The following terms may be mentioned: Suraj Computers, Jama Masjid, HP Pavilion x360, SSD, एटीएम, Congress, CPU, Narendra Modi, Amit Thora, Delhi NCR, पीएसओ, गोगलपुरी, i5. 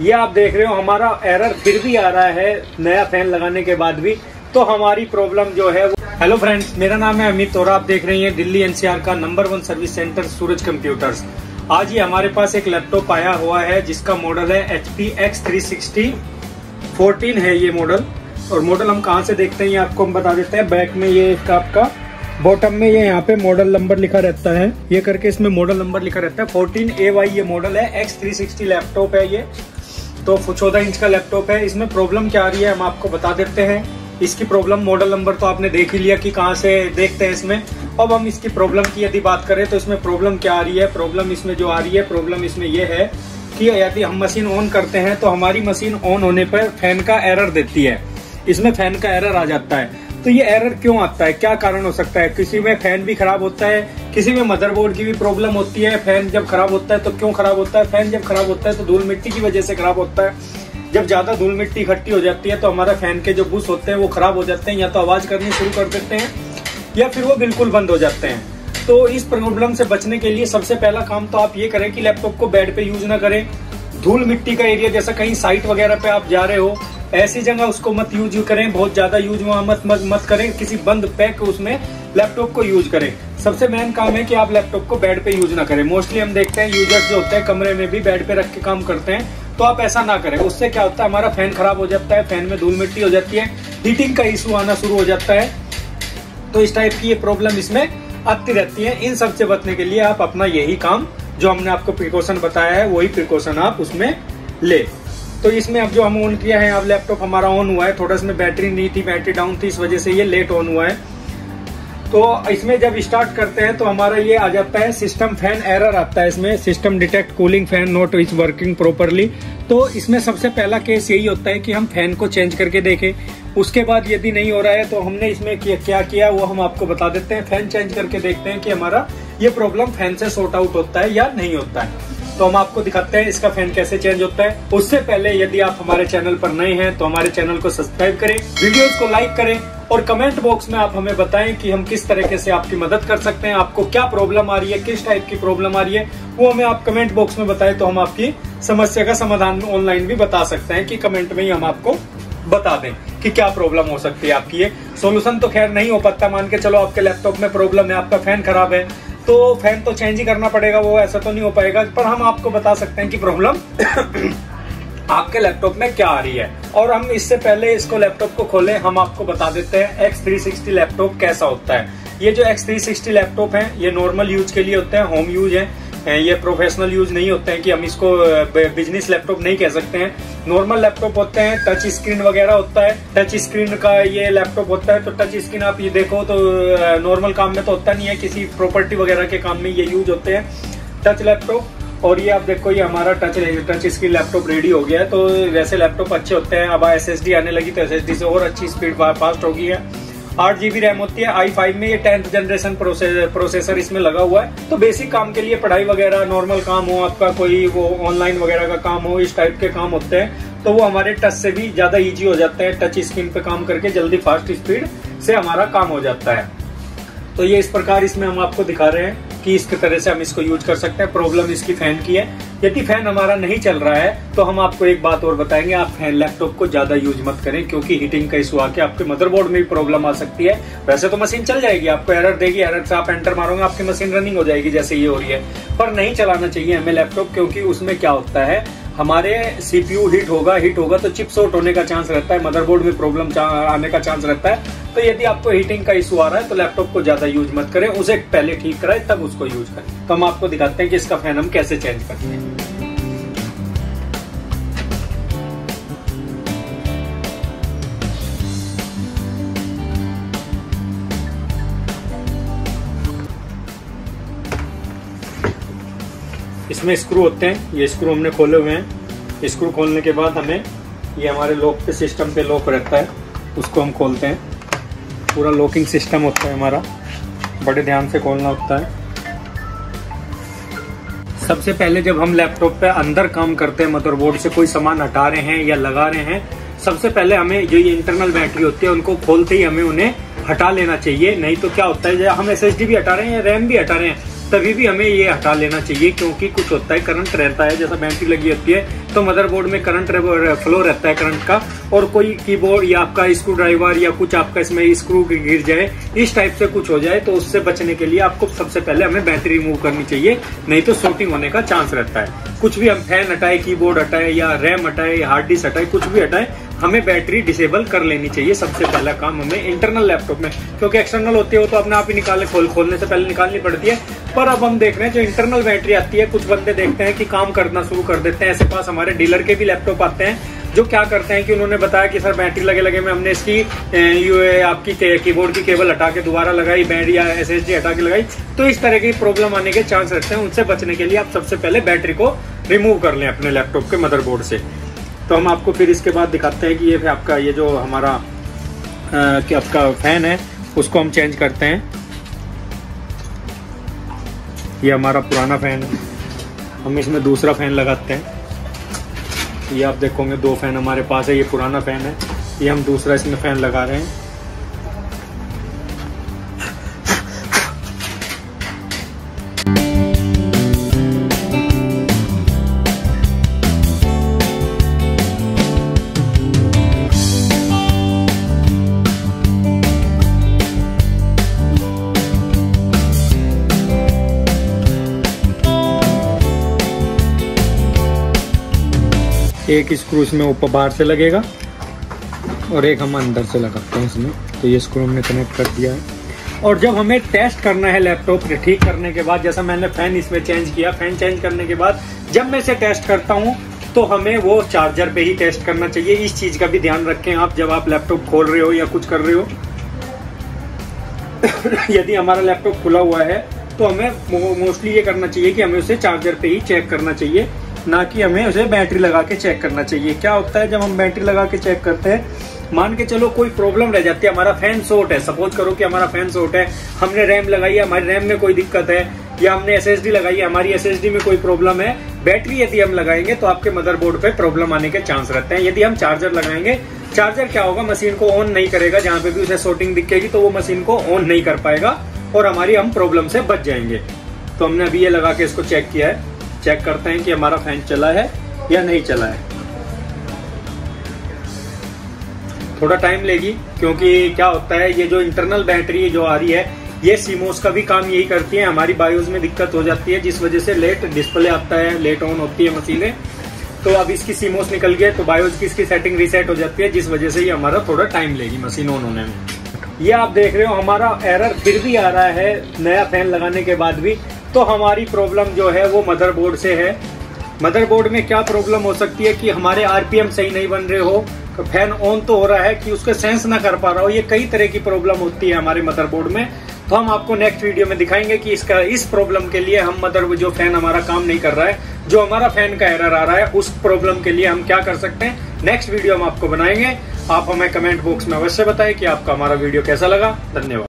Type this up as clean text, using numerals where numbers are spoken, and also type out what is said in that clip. ये आप देख रहे हो हमारा एरर फिर भी आ रहा है नया फैन लगाने के बाद भी, तो हमारी प्रॉब्लम जो है वो। हेलो फ्रेंड्स, मेरा नाम है अमित थोरा, आप देख रहे हैं दिल्ली एनसीआर का number 1 service centre Suraj computers. आज ही हमारे पास एक लैपटॉप आया हुआ है जिसका मॉडल है HP x360 14 है ये मॉडल। और मॉडल हम कहाँ से देखते हैं आपको हम बता देते हैं। बैक में ये इसका आपका बॉटम में ये यहाँ पे मॉडल नंबर लिखा रहता है, ये करके इसमें मॉडल नंबर लिखा रहता है 14AY ये मॉडल है। X360 लैपटॉप है ये, तो 14 इंच का लैपटॉप है। इसमें प्रॉब्लम क्या आ रही है हम आपको बता देते हैं। इसकी प्रॉब्लम मॉडल नंबर तो आपने देख ही लिया कि कहाँ से देखते हैं इसमें। अब हम इसकी प्रॉब्लम की यदि बात करें तो इसमें प्रॉब्लम क्या आ रही है। प्रॉब्लम इसमें जो आ रही है, प्रॉब्लम इसमें ये है कि यदि हम मशीन ऑन करते हैं तो हमारी मशीन ऑन होने पर फैन का एरर देती है, इसमें फैन का एरर आ जाता है। तो ये एरर क्यों आता है, क्या कारण हो सकता है? किसी में फैन भी खराब होता है, किसी में मदरबोर्ड की भी प्रॉब्लम होती है। फैन जब खराब होता है तो क्यों खराब होता है? फैन जब खराब होता है तो धूल मिट्टी की वजह से खराब होता है। जब ज्यादा धूल मिट्टी इकट्ठी हो जाती है तो हमारा फैन के जो बूस होते हैं वो खराब हो जाते हैं, या तो आवाज करनी शुरू कर देते हैं या फिर वो बिल्कुल बंद हो जाते हैं। तो इस प्रॉब्लम से बचने के लिए सबसे पहला काम तो आप ये करें कि लैपटॉप को बेड पे यूज ना करें। धूल मिट्टी का एरिया, जैसा कहीं साइट वगैरह पे आप जा रहे हो, ऐसी जगह उसको मत यूज करें, बहुत ज्यादा यूज वहां मत करें। किसी बंद पैक उसमें लैपटॉप को यूज करें। सबसे मेन काम है कि आप लैपटॉप को बेड पे यूज ना करें। मोस्टली हम देखते हैं यूजर्स जो होते हैं कमरे में भी बेड पे रख के काम करते हैं, तो आप ऐसा ना करें। उससे क्या होता है, हमारा फैन खराब हो जाता है, फैन में धूल मिट्टी हो जाती है, हीटिंग का इशू आना शुरू हो जाता है। तो इस टाइप की ये प्रॉब्लम इसमें आती रहती है। इन सबसे बचने के लिए आप अपना यही काम जो हमने आपको प्रिकॉशन बताया है वही प्रिकॉशन आप उसमें ले। तो इसमें अब जो हम ऑन किया है, अब लैपटॉप हमारा ऑन हुआ है, थोड़ा इसमें बैटरी नहीं थी, बैटरी डाउन थी, इस वजह से ये लेट ऑन हुआ है। तो इसमें जब स्टार्ट करते हैं तो हमारा ये आ जाता है सिस्टम फैन एरर आता है। इसमें system detect cooling fan not is working properly. तो इसमें सबसे पहला केस यही होता है कि हम फैन को चेंज करके देखें। उसके बाद यदि नहीं हो रहा है तो हमने इसमें क्या किया वो हम आपको बता देते हैं। फैन चेंज करके देखते हैं कि हमारा ये प्रॉब्लम फैन से सॉर्ट आउट होता है या नहीं होता है। तो हम आपको दिखाते हैं इसका फैन कैसे चेंज होता है। उससे पहले यदि आप हमारे चैनल पर नए हैं तो हमारे चैनल को सब्सक्राइब करें, वीडियोस को लाइक करें और कमेंट बॉक्स में आप हमें बताएं कि हम किस तरीके से आपकी मदद कर सकते हैं। आपको क्या प्रॉब्लम आ रही है, किस टाइप की प्रॉब्लम आ रही है वो हमें आप कमेंट बॉक्स में बताएं, तो हम आपकी समस्या का समाधान ऑनलाइन भी बता सकते हैं कि कमेंट में ही हम आपको बता दें कि क्या प्रॉब्लम हो सकती है आपकी। ये सोल्यूशन तो खैर नहीं हो पाता, मान के चलो आपके लैपटॉप में प्रॉब्लम है, आपका फैन खराब है, तो फैन तो चेंज ही करना पड़ेगा, वो ऐसा तो नहीं हो पाएगा। पर हम आपको बता सकते हैं कि प्रॉब्लम आपके लैपटॉप में क्या आ रही है। और हम इससे पहले इसको लैपटॉप को खोलें हम आपको बता देते हैं X360 लैपटॉप कैसा होता है। ये जो X360 लैपटॉप है ये नॉर्मल यूज के लिए होते हैं, होम यूज है, ये प्रोफेशनल यूज नहीं होते हैं कि हम इसको बिजनेस लैपटॉप नहीं कह सकते हैं। नॉर्मल लैपटॉप होते हैं, टच स्क्रीन वगैरह होता है, टच स्क्रीन का ये लैपटॉप होता है। तो टच स्क्रीन आप ये देखो तो नॉर्मल काम में तो होता नहीं है, किसी प्रॉपर्टी वगैरह के काम में ये यूज होते हैं टच लैपटॉप। और ये आप देखो ये हमारा टच स्क्रीन लैपटॉप रेडी हो गया है। तो वैसे लैपटॉप अच्छे होते हैं। अब SSD आने लगी तो SSD से और अच्छी स्पीड फास्ट होगी है। 8GB रैम होती है, i5 में ये 10th जनरेशन प्रोसेसर इसमें लगा हुआ है। तो बेसिक काम के लिए, पढ़ाई वगैरह, नॉर्मल काम हो आपका, कोई वो ऑनलाइन वगैरह का काम हो, इस टाइप के काम होते हैं तो वो हमारे टच से भी ज्यादा इजी हो जाते हैं। टच स्क्रीन पे काम करके जल्दी फास्ट स्पीड से हमारा काम हो जाता है। तो ये इस प्रकार इसमें हम आपको दिखा रहे हैं कि इस तरह से हम इसको यूज कर सकते हैं। प्रॉब्लम इसकी फैन की है। यदि फैन हमारा नहीं चल रहा है तो हम आपको एक बात और बताएंगे, आप फैन लैपटॉप को ज्यादा यूज मत करें क्योंकि हीटिंग का इशू आके आपके मदरबोर्ड में भी प्रॉब्लम आ सकती है। वैसे तो मशीन चल जाएगी, आपको एरर देगी, एरर से आप एंटर मारोगे आपकी मशीन रनिंग हो जाएगी जैसे ये हो रही है। पर नहीं चलाना चाहिए हमें लैपटॉप, क्योंकि उसमें क्या होता है हमारे CPU हीट होगा तो चिप शॉर्ट होने का चांस रहता है, मदरबोर्ड में प्रॉब्लम आने का चांस रहता है। तो यदि आपको हीटिंग का इशू आ रहा है तो लैपटॉप को ज्यादा यूज मत करें, उसे पहले ठीक कराएं तब उसको यूज करें। तो हम आपको दिखाते हैं कि इसका फैन हम कैसे चेंज करते हैं। इसमें स्क्रू होते हैं, ये स्क्रू हमने खोले हुए हैं। स्क्रू खोलने के बाद हमें ये हमारे लॉक पे, सिस्टम पे लॉक रहता है, उसको हम खोलते हैं। पूरा लॉकिंग सिस्टम होता है हमारा, बड़े ध्यान से खोलना होता है। सबसे पहले जब हम लैपटॉप पे अंदर काम करते हैं, मदरबोर्ड से कोई सामान हटा रहे हैं या लगा रहे हैं, सबसे पहले हमें जो ये इंटरनल बैटरी होती है उनको खोलते ही हमें उन्हें हटा लेना चाहिए। नहीं तो क्या होता है, हम SSD भी हटा रहे हैं, रैम भी हटा रहे हैं, तभी भी हमें ये हटा लेना चाहिए, क्योंकि कुछ होता है करंट रहता है, जैसा बैटरी लगी होती है तो मदरबोर्ड में करंट फ्लो रहता है करंट का, और कोई कीबोर्ड या आपका स्क्रू ड्राइवर या कुछ आपका इसमें स्क्रू गिर जाए, इस टाइप से कुछ हो जाए, तो उससे बचने के लिए आपको सबसे पहले हमें बैटरी रिमूव करनी चाहिए, नहीं तो शॉर्टिंग होने का चांस रहता है। कुछ भी हम फैन हटाए, कीबोर्ड हटाए या रैम हटाए या हार्ड डिस्क हटाए, कुछ भी हटाए, हमें बैटरी डिसेबल कर लेनी चाहिए। सबसे पहला काम हमें इंटरनल लैपटॉप में, क्योंकि एक्सटर्नल होते हो तो अपने आप ही खोलने से पहले निकालनी पड़ती है, पर अब हम देख रहे हैं जो इंटरनल बैटरी आती है, कुछ बंदे देखते हैं कि काम करना शुरू कर देते हैं। ऐसे पास हमारे डीलर के भी लैपटॉप आते हैं जो क्या करते हैं कि उन्होंने बताया कि सर बैटरी लगे लगे में हमने इसकी आपकी कीबोर्ड की केबल हटा के दोबारा लगाई, बैटरी या एसएसडी हटा के लगाई, तो इस तरह की प्रॉब्लम आने के चांस रहते हैं। उनसे बचने के लिए आप सबसे पहले बैटरी को रिमूव कर लें अपने लैपटॉप के मदरबोर्ड से। तो हम आपको फिर इसके बाद दिखाते हैं कि ये आपका ये जो हमारा आपका फैन है उसको हम चेंज करते हैं। ये हमारा पुराना फैन है, हम इसमें दूसरा फैन लगाते हैं। ये आप देखोगे दो फैन हमारे पास है, ये पुराना फैन है, ये हम दूसरा इसमें फैन लगा रहे हैं। एक स्क्रू इसमें ऊपर बाहर से लगेगा और एक हम अंदर से लगाते हैं इसमें। तो ये स्क्रू हमने कनेक्ट कर दिया है। और जब हमें टेस्ट करना है लैपटॉप ठीक करने के बाद, जैसा मैंने फैन इसमें चेंज किया, फैन चेंज करने के बाद जब मैं इसे टेस्ट करता हूँ तो हमें वो चार्जर पे ही टेस्ट करना चाहिए। इस चीज़ का भी ध्यान रखें आप जब आप लैपटॉप खोल रहे हो या कुछ कर रहे हो। यदि हमारा लैपटॉप खुला हुआ है तो हमें मोस्टली ये करना चाहिए कि हमें उसे चार्जर पे ही चेक करना चाहिए, ना कि हमें उसे बैटरी लगा के चेक करना चाहिए। क्या होता है जब हम बैटरी लगा के चेक करते हैं, मान के चलो कोई प्रॉब्लम रह जाती है, हमारा फैन शॉर्ट है, सपोज करो कि हमारा फैन शॉर्ट है, हमने रैम लगाई है, हमारी रैम में कोई दिक्कत है, या हमने एसएसडी लगाई है, हमारी एसएसडी में कोई प्रॉब्लम है, बैटरी यदि हम लगाएंगे तो आपके मदरबोर्ड पे प्रॉब्लम आने के चांस रहते हैं। यदि हम चार्जर लगाएंगे, चार्जर क्या होगा, मशीन को ऑन नहीं करेगा, जहाँ पे भी उसे शॉर्टिंग दिखेगी तो वो मशीन को ऑन नहीं कर पाएगा और हमारी हम प्रॉब्लम से बच जाएंगे। तो हमने अभी ये लगा के इसको चेक किया है, चेक करते हैं कि हमारा फैन चला है या नहीं चला है। थोड़ा टाइम लेगी, क्योंकि क्या होता है ये जो इंटरनल बैटरी जो आ रही है ये सीमोस का भी काम यही करती है, हमारी बायोस में दिक्कत हो जाती है जिस वजह से लेट डिस्प्ले आता है, लेट ऑन होती है मशीनें। तो अब इसकी सीमोस निकल गई तो बायोस की इसकी सेटिंग रीसेट हो जाती है, जिस वजह से ये हमारा थोड़ा टाइम लेगी मशीन ऑन होने में। ये आप देख रहे हो हमारा एरर फिर भी आ रहा है नया फैन लगाने के बाद भी। तो हमारी प्रॉब्लम जो है वो मदरबोर्ड से है। मदरबोर्ड में क्या प्रॉब्लम हो सकती है कि हमारे आरपीएम सही नहीं बन रहे हो, फैन ऑन तो हो रहा है कि उसका सेंस ना कर पा रहा हो, ये कई तरह की प्रॉब्लम होती है हमारे मदरबोर्ड में। तो हम आपको नेक्स्ट वीडियो में दिखाएंगे कि इसका इस प्रॉब्लम के लिए हम मदरबोर्ड जो फैन हमारा काम नहीं कर रहा है, जो हमारा फैन का एरर आ रहा है, उस प्रॉब्लम के लिए हम क्या कर सकते हैं, नेक्स्ट वीडियो हम आपको बनाएंगे। आप हमें कमेंट बॉक्स में अवश्य बताएं कि आपका हमारा वीडियो कैसा लगा। धन्यवाद।